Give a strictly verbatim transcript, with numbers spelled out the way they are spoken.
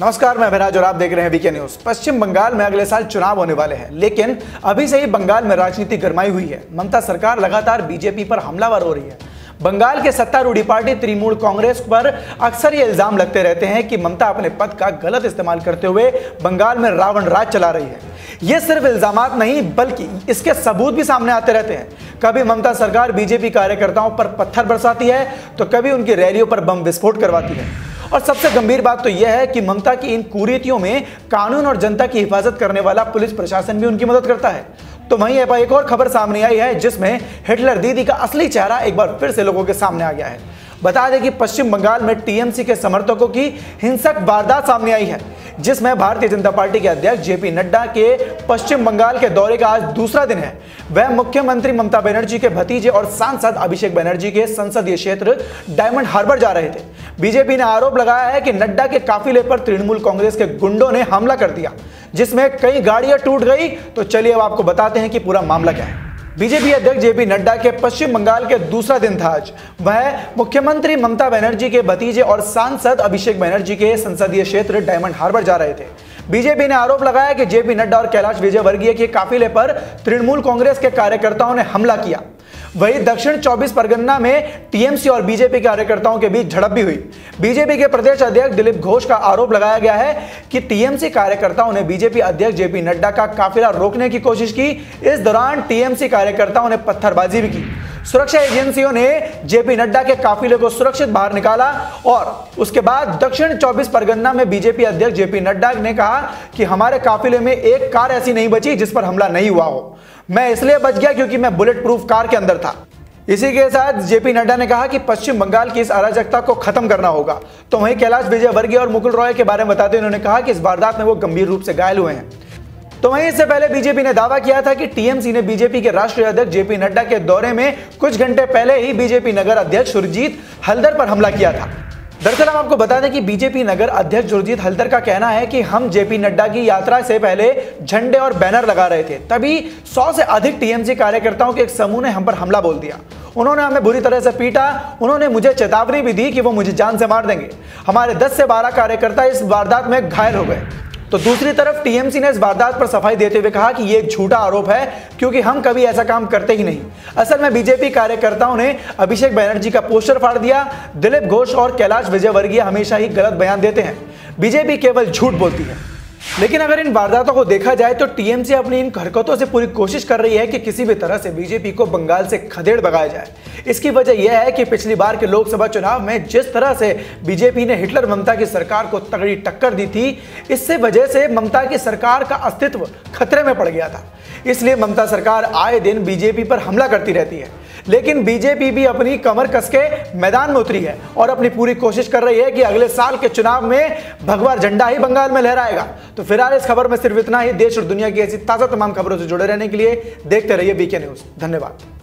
नमस्कार, मैं अभिराज और आप देख रहे हैं बीके न्यूज। पश्चिम बंगाल में अगले साल चुनाव होने वाले हैं, लेकिन अभी से ही बंगाल में राजनीति गरमाई हुई है। ममता सरकार लगातार बीजेपी पर हमलावर हो रही है। बंगाल के सत्तारूढ़ी पार्टी तृणमूल कांग्रेस पर अक्सर ये इल्जाम लगते रहते हैं कि ममता अपने पद का गलत इस्तेमाल करते हुए बंगाल में रावण राज चला रही है। ये सिर्फ इल्जाम नहीं, बल्कि इसके सबूत भी सामने आते रहते हैं। कभी ममता सरकार बीजेपी कार्यकर्ताओं पर पत्थर बरसाती है, तो कभी उनकी रैलियों पर बम विस्फोट करवाती है। और सबसे गंभीर बात तो यह है कि ममता की इन कुरीतियों में कानून और जनता की हिफाजत करने वाला पुलिस प्रशासन भी उनकी मदद करता है। तो वहीं एक और खबर सामने आई है, जिसमें हिटलर दीदी का असली चेहरा एक बार फिर से लोगों के सामने आ गया है। बता दें कि पश्चिम बंगाल में टीएमसी के समर्थकों की हिंसक वारदात सामने आई है, जिसमें भारतीय जनता पार्टी के अध्यक्ष जेपी नड्डा के पश्चिम बंगाल के दौरे का आज दूसरा दिन है। वह मुख्यमंत्री ममता बनर्जी के भतीजे और सांसद अभिषेक बनर्जी के संसदीय क्षेत्र डायमंड हार्बर जा रहे थे। बीजेपी ने आरोप लगाया है कि नड्डा के काफिले पर तृणमूल कांग्रेस के गुंडों ने हमला कर दिया, जिसमें कई गाड़ियां टूट गई। तो चलिए अब आपको बताते हैं कि पूरा मामला क्या है। बीजेपी अध्यक्ष जेपी नड्डा के पश्चिम बंगाल के दूसरा दिन था आज। वह मुख्यमंत्री ममता बनर्जी के भतीजे और सांसद अभिषेक बनर्जी के संसदीय क्षेत्र डायमंड हार्बर जा रहे थे। बीजेपी ने आरोप लगाया कि जेपी नड्डा और कैलाश विजयवर्गीय के काफिले पर तृणमूल कांग्रेस के कार्यकर्ताओं ने हमला किया। वहीं दक्षिण चौबीस परगना में टीएमसी और बीजेपी कार्यकर्ताओं के बीच झड़प भी हुई। बीजेपी के प्रदेश अध्यक्ष दिलीप घोष का आरोप लगाया गया है कि टीएमसी कार्यकर्ताओं ने बीजेपी अध्यक्ष जेपी नड्डा का काफिला रोकने की कोशिश की। इस दौरान टीएमसी कार्यकर्ताओं ने पत्थरबाजी भी की। सुरक्षा एजेंसियों ने जेपी नड्डा के काफिले को सुरक्षित बाहर निकाला और उसके बाद दक्षिण चौबीस परगना में बीजेपी अध्यक्ष जेपी नड्डा ने कहा कि हमारे काफिले में एक कार ऐसी नहीं बची जिस पर हमला नहीं हुआ हो। मैं इसलिए बच गया क्योंकि मैं बुलेट प्रूफ कार के अंदर था। इसी के साथ जेपी नड्डा ने कहा कि पश्चिम बंगाल की इस अराजकता को खत्म करना होगा। तो वहीं कैलाश विजयवर्गीय और मुकुल रॉय के बारे में बताते हुए उन्होंने कहा कि इस वारदात में वो गंभीर रूप से घायल हुए हैं। तो वहीं इससे पहले बीजेपी ने दावा किया था कि टीएमसी ने बीजेपी के राष्ट्रीय अध्यक्ष जेपी नड्डा के दौरे में कुछ घंटे पहले ही बीजेपी नगर अध्यक्ष सुरजीत हल्दर पर हमला किया था। दरअसल हम आपको बता दें कि बीजेपी नगर अध्यक्ष सुरजीत हल्दर का कहना है कि हम जेपी नड्डा की यात्रा से पहले झंडे और बैनर लगा रहे थे, तभी सौ से अधिक टीएमसी कार्यकर्ताओं के एक समूह ने हम पर हमला बोल दिया। उन्होंने हमें बुरी तरह से पीटा। उन्होंने मुझे चेतावनी भी दी कि वो मुझे जान से मार देंगे। हमारे दस से बारह कार्यकर्ता इस वारदात में घायल हो गए। तो दूसरी तरफ टीएमसी ने इस वारदात पर सफाई देते हुए कहा कि यह एक झूठा आरोप है, क्योंकि हम कभी ऐसा काम करते ही नहीं। असल में बीजेपी कार्यकर्ताओं ने अभिषेक बनर्जी का पोस्टर फाड़ दिया। दिलीप घोष और कैलाश विजयवर्गीय हमेशा ही गलत बयान देते हैं। बीजेपी केवल झूठ बोलती है। लेकिन अगर इन वारदातों को देखा जाए तो टीएमसी अपनी इन हरकतों से पूरी कोशिश कर रही है कि किसी भी तरह से बीजेपी को बंगाल से खदेड़ भगाया जाए। इसकी वजह यह है कि पिछली बार के लोकसभा चुनाव में जिस तरह से बीजेपी ने हिटलर ममता की सरकार को तगड़ी टक्कर दी थी, इससे वजह से ममता की सरकार का अस्तित्व खतरे में पड़ गया था। इसलिए ममता सरकार आए दिन बीजेपी पर हमला करती रहती है। लेकिन बीजेपी भी अपनी कमर कसके मैदान में उतरी है और अपनी पूरी कोशिश कर रही है कि अगले साल के चुनाव में भगवा झंडा ही बंगाल में लहराएगा। तो फिलहाल इस खबर में सिर्फ इतना ही। देश और दुनिया की ऐसी ताजा तमाम खबरों से जुड़े रहने के लिए देखते रहिए बीके न्यूज। धन्यवाद।